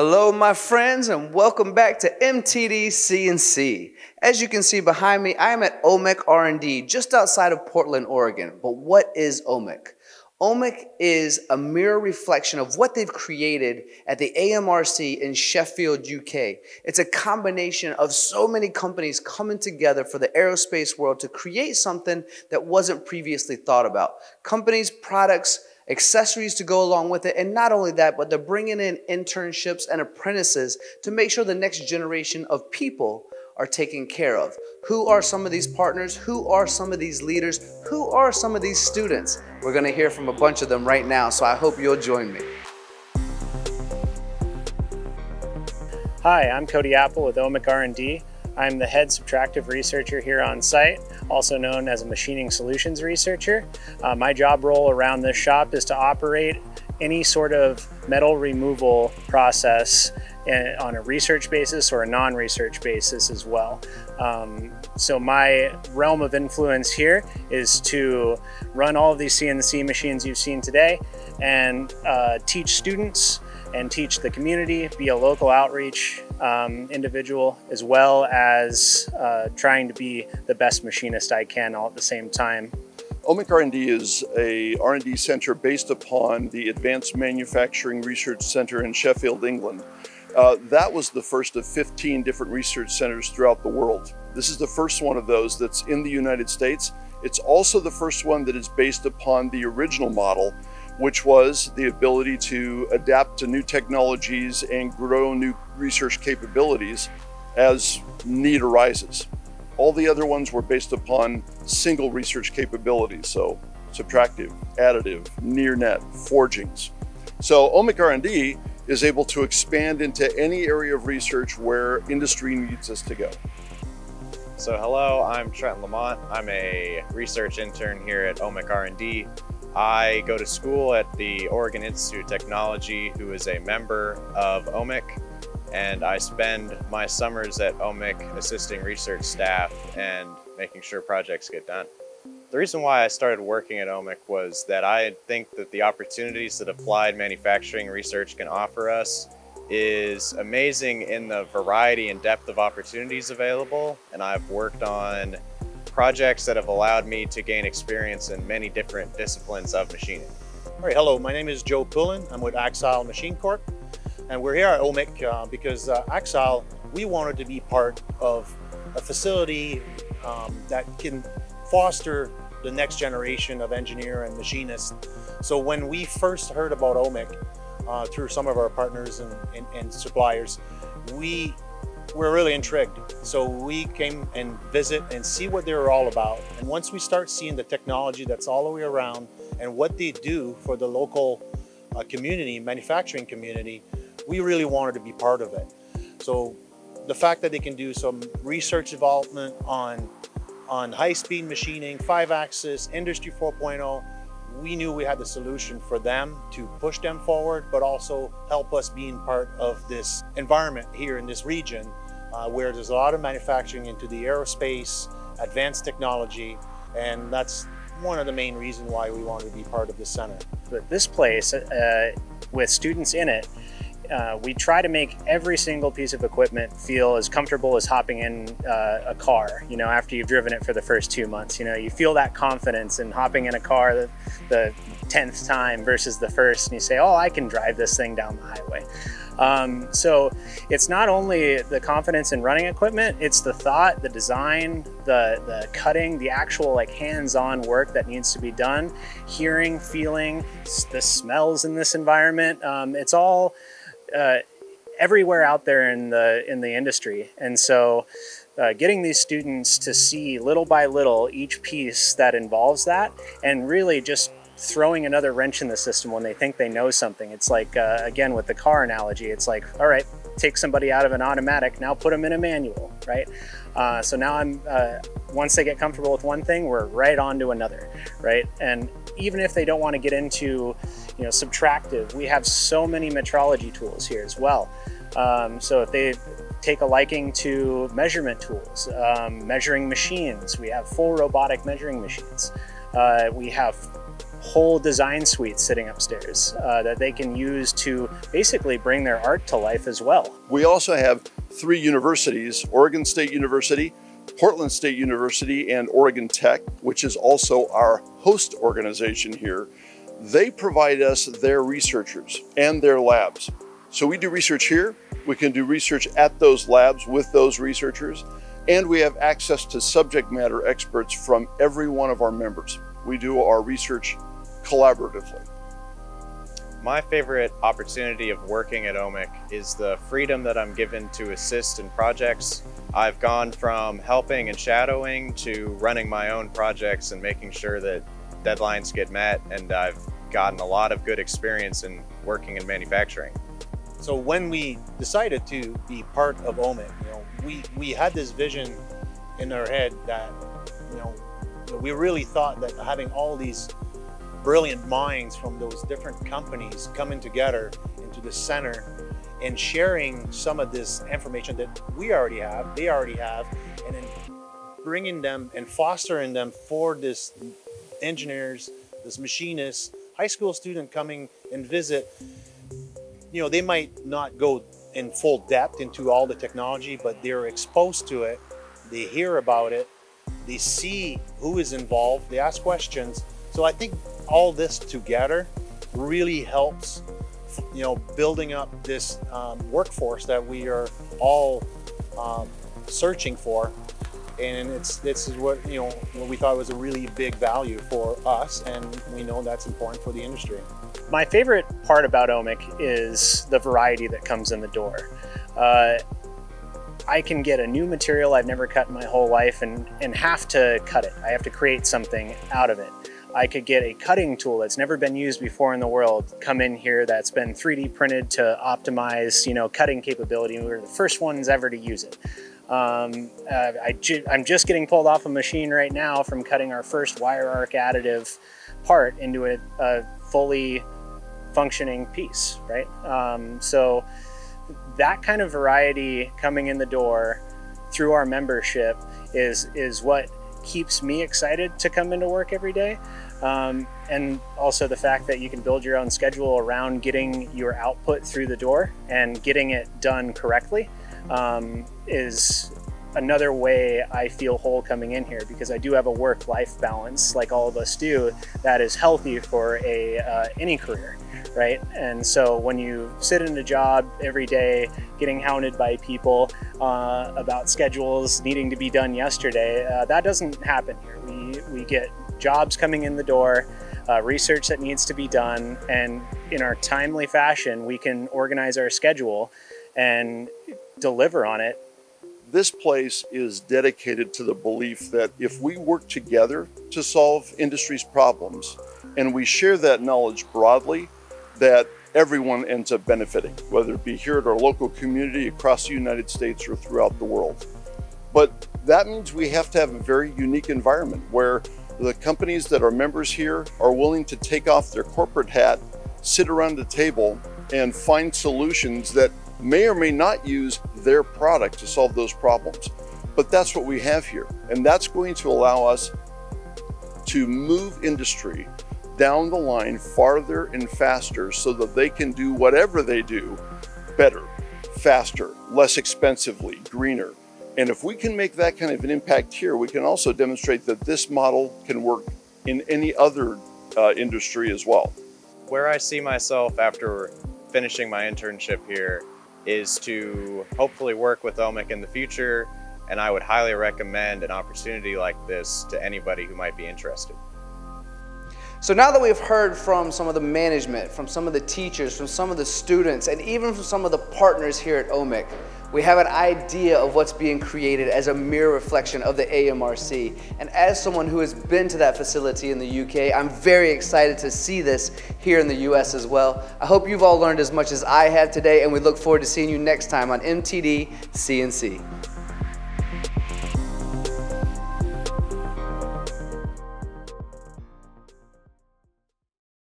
Hello, my friends, and welcome back to MTD CNC. As you can see behind me, I am at Omic R&D, just outside of Portland, Oregon. But what is Omic? Omic is a mirror reflection of what they've created at the AMRC in Sheffield, UK. It's a combination of so many companies coming together for the aerospace world to create something that wasn't previously thought about. Companies, products, accessories to go along with it, and not only that, but they're bringing in internships and apprentices to make sure the next generation of people are taken care of. Who are some of these partners? Who are some of these leaders? Who are some of these students? We're gonna hear from a bunch of them right now, so I hope you'll join me. Hi, I'm Cody Apple with Omic R&D. I'm the head subtractive researcher here on site, also known as a machining solutions researcher. My job role around this shop is to operate any sort of metal removal process on a research basis or a non-research basis as well. So my realm of influence here is to run all of these CNC machines you've seen today and teach students and teach the community, be a local outreach individual, as well as trying to be the best machinist I can all at the same time. Omic R&D is a R&D center based upon the Advanced Manufacturing Research Center in Sheffield, England. That was the first of 15 different research centers throughout the world. This is the first one of those that's in the United States. It's also the first one that is based upon the original model, which was the ability to adapt to new technologies and grow new research capabilities as need arises. All the other ones were based upon single research capabilities, so subtractive, additive, near net, forgings. So Omic R&D is able to expand into any area of research where industry needs us to go. So hello, I'm Trent Lamont. I'm a research intern here at Omic R&D. I go to school at the Oregon Institute of Technology, who is a member of Omic, and I spend my summers at Omic assisting research staff and making sure projects get done. The reason why I started working at Omic was that I think that the opportunities that applied manufacturing research can offer us is amazing in the variety and depth of opportunities available, and I've worked on projects that have allowed me to gain experience in many different disciplines of machining. All right, hello, my name is Joe Poulin. I'm with Axile Machine Corp. And we're here at Omic because Axile, we wanted to be part of a facility that can foster the next generation of engineer and machinists. So when we first heard about Omic through some of our partners and suppliers, we're really intrigued. So we came and visit and see what they're all about. And once we start seeing the technology that's all the way around and what they do for the local community, manufacturing community, we really wanted to be part of it. So the fact that they can do some research development on high-speed machining, 5-axis, Industry 4.0, we knew we had the solution for them to push them forward, but also help us being part of this environment here in this region where there's a lot of manufacturing into the aerospace, advanced technology, and that's one of the main reasons why we wanted to be part of this center. But this place, with students in it, we try to make every single piece of equipment feel as comfortable as hopping in a car, you know, after you've driven it for the first 2 months. You know, you feel that confidence in hopping in a car the 10th time versus the first, and you say, oh, I can drive this thing down the highway. So it's not only the confidence in running equipment, it's the thought, the design, the cutting, the actual like hands-on work that needs to be done, hearing, feeling, the smells in this environment. It's all everywhere out there in the industry. And so getting these students to see little by little each piece that involves that, and really just throwing another wrench in the system when they think they know something. It's like, again, with the car analogy, it's like, all right, take somebody out of an automatic, now put them in a manual, right? So now once they get comfortable with one thing, we're right on to another, right? And even if they don't want to get into, you know, subtractive, we have so many metrology tools here as well. So if they take a liking to measurement tools, measuring machines, we have full robotic measuring machines. We have whole design suite sitting upstairs that they can use to basically bring their art to life as well. We also have three universities, Oregon State University, Portland State University, and Oregon Tech, which is also our host organization here. They provide us their researchers and their labs. So we do research here, we can do research at those labs with those researchers, and we have access to subject matter experts from every one of our members. We do our research collaboratively. My favorite opportunity of working at Omic is the freedom that I'm given to assist in projects. I've gone from helping and shadowing to running my own projects and making sure that deadlines get met, and I've gotten a lot of good experience in working in manufacturing. So when we decided to be part of Omic, you know, we had this vision in our head that, you know, we really thought that having all these brilliant minds from those different companies coming together into the center and sharing some of this information that we already have, they already have, and then bringing them and fostering them for this engineers, this machinists, high school student coming and visit. You know, they might not go in full depth into all the technology, but they're exposed to it, they hear about it, they see who is involved, they ask questions. So I think all this together really helps, you know, building up this workforce that we are all searching for. And this is what, you know, what we thought was a really big value for us, and we know that's important for the industry. My favorite part about Omic is the variety that comes in the door. I can get a new material I've never cut in my whole life and have to cut it. I have to create something out of it. I could get a cutting tool that's never been used before in the world, come in here, that's been 3D printed to optimize, you know, cutting capability, and we were the first ones ever to use it. I'm just getting pulled off a machine right now from cutting our first wire arc additive part into a fully functioning piece, right? So that kind of variety coming in the door through our membership is what keeps me excited to come into work every day. And also the fact that you can build your own schedule around getting your output through the door and getting it done correctly. Is another way I feel whole coming in here, because I do have a work-life balance, like all of us do, that is healthy for any career, right? And so when you sit in a job every day, getting hounded by people about schedules needing to be done yesterday, that doesn't happen here. We get jobs coming in the door, research that needs to be done, and in our timely fashion, we can organize our schedule and deliver on it. This place is dedicated to the belief that if we work together to solve industry's problems and we share that knowledge broadly, that everyone ends up benefiting, whether it be here at our local community, across the United States, or throughout the world. But that means we have to have a very unique environment where the companies that are members here are willing to take off their corporate hat, sit around the table, and find solutions that may or may not use their product to solve those problems. But that's what we have here. And that's going to allow us to move industry down the line farther and faster so that they can do whatever they do better, faster, less expensively, greener. And if we can make that kind of an impact here, we can also demonstrate that this model can work in any other industry as well. Where I see myself after finishing my internship here is to hopefully work with Omic in the future, and I would highly recommend an opportunity like this to anybody who might be interested. So now that we've heard from some of the management, from some of the teachers, from some of the students, and even from some of the partners here at Omic, we have an idea of what's being created as a mere reflection of the AMRC. And as someone who has been to that facility in the UK, I'm very excited to see this here in the US as well. I hope you've all learned as much as I have today, and we look forward to seeing you next time on MTD CNC.